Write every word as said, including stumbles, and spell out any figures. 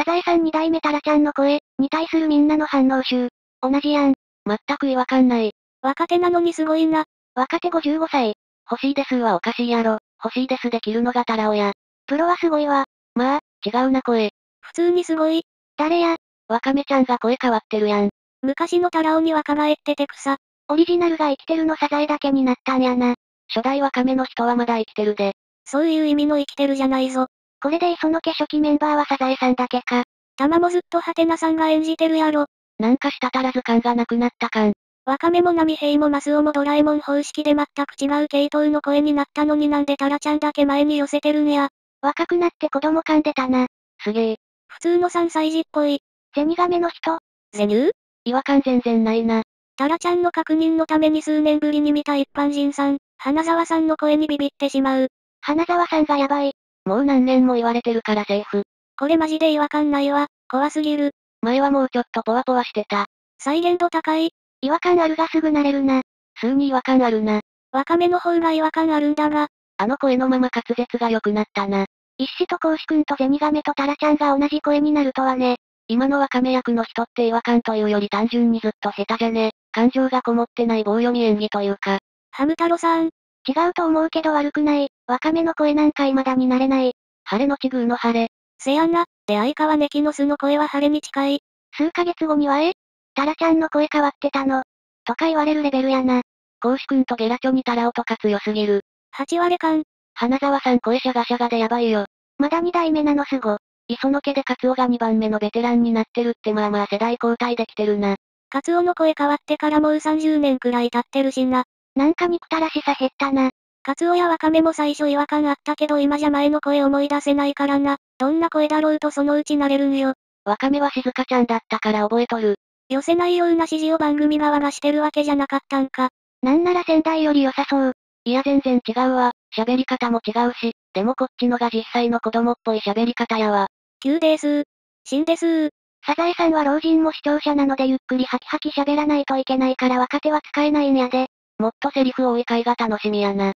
サザエさんに代目タラちゃんの声に対するみんなの反応集。同じやん。全く違和感ない。若手なのにすごいな。若手ごじゅうごさい。欲しいですはおかしいやろ。欲しいですできるのがタラオや。プロはすごいわ。まあ、違うな声。普通にすごい。誰や。ワカメちゃんが声変わってるやん。昔のタラオに若返ってて草。オリジナルが生きてるのサザエだけになったんやな。初代ワカメの人はまだ生きてるで。そういう意味の生きてるじゃないぞ。これで磯野家初期メンバーはサザエさんだけか。玉もずっとハテナさんが演じてるやろ。なんかしたたらず感がなくなった感。ワカメも波平もマスオもドラえもん方式で全く違う系統の声になったのになんでタラちゃんだけ前に寄せてるんや。若くなって子供感出たな。すげえ。普通のさんさい児っぽい。ゼニガメの人。ゼニュー？違和感全然ないな。タラちゃんの確認のために数年ぶりに見た一般人さん、花沢さんの声にビビってしまう。花沢さんがやばい。もう何年も言われてるからセーフ。これマジで違和感ないわ。怖すぎる。前はもうちょっとポワポワしてた。再現度高い。違和感あるがすぐ慣れるな。数に違和感あるな。ワカメの方が違和感あるんだが。あの声のまま滑舌が良くなったな。一子とコウシ君とゼニガメとタラちゃんが同じ声になるとはね。今のワカメ役の人って違和感というより単純にずっと下手じゃね。感情がこもってない棒読み演技というか。ハム太郎さん。違うと思うけど悪くない。ワカメの声なんか未だになれない。晴れのちぐうの晴れ。せやな、で相川ネキノスの声は晴れに近い。数ヶ月後にはえタラちゃんの声変わってたの。とか言われるレベルやな。コウシ君とゲラチョにタラオとか強すぎる。はちわれかん。花沢さん声シャガシャガでやばいよ。まだにだいめなのすご。磯野家でカツオがにばんめのベテランになってるってまあまあ世代交代できてるな。カツオの声変わってからもうさんじゅうねんくらい経ってるしな。なんか憎たらしさ減ったな。カツオやワカメも最初違和感あったけど今じゃ前の声思い出せないからな。どんな声だろうとそのうち慣れるんよ。ワカメは静香ちゃんだったから覚えとる。寄せないような指示を番組側がしてるわけじゃなかったんか。なんなら仙台より良さそう。いや全然違うわ。喋り方も違うし、でもこっちのが実際の子供っぽい喋り方やわ。急ですー。死んですー。サザエさんは老人も視聴者なのでゆっくりハキハキ喋らないといけないから若手は使えないんやで。もっとセリフ多い回が楽しみやな。